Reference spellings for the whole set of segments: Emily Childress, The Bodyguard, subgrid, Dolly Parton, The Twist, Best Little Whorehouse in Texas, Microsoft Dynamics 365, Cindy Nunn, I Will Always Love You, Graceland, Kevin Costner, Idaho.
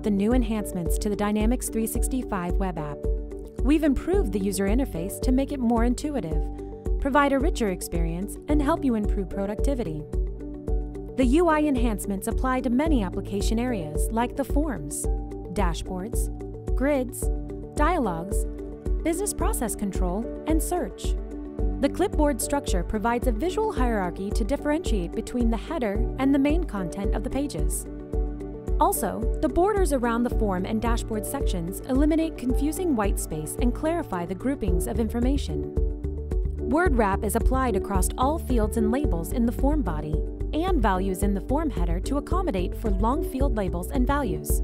out the new enhancements to the Dynamics 365 web app. We've improved the user interface to make it more intuitive, provide a richer experience, and help you improve productivity. The UI enhancements apply to many application areas like the forms, dashboards, grids, dialogues, business process control, and search. The clipboard structure provides a visual hierarchy to differentiate between the header and the main content of the pages. Also, the borders around the form and dashboard sections eliminate confusing white space and clarify the groupings of information. Word wrap is applied across all fields and labels in the form body and values in the form header to accommodate for long field labels and values.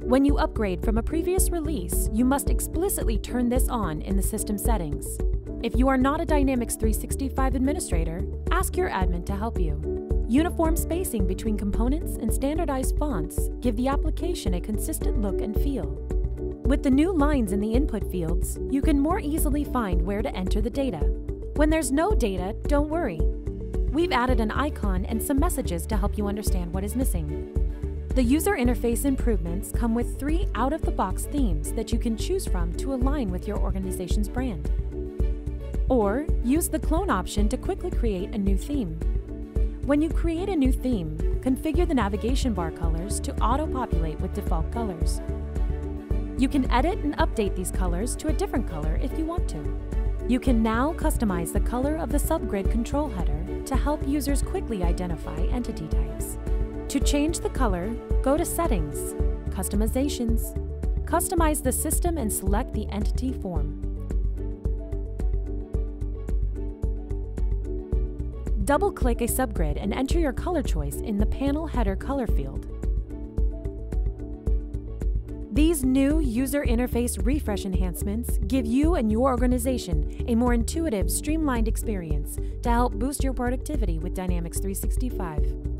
When you upgrade from a previous release, you must explicitly turn this on in the system settings. If you are not a Dynamics 365 administrator, ask your admin to help you. Uniform spacing between components and standardized fonts give the application a consistent look and feel. With the new lines in the input fields, you can more easily find where to enter the data. When there's no data, don't worry. We've added an icon and some messages to help you understand what is missing. The user interface improvements come with 3 out-of-the-box themes that you can choose from to align with your organization's brand. Or use the clone option to quickly create a new theme. When you create a new theme, configure the navigation bar colors to auto-populate with default colors. You can edit and update these colors to a different color if you want to. You can now customize the color of the subgrid control header to help users quickly identify entity types. To change the color, go to Settings, Customizations, customize the system and select the entity form. Double-click a subgrid and enter your color choice in the Panel Header Color field. These new user interface refresh enhancements give you and your organization a more intuitive, streamlined experience to help boost your productivity with Dynamics 365.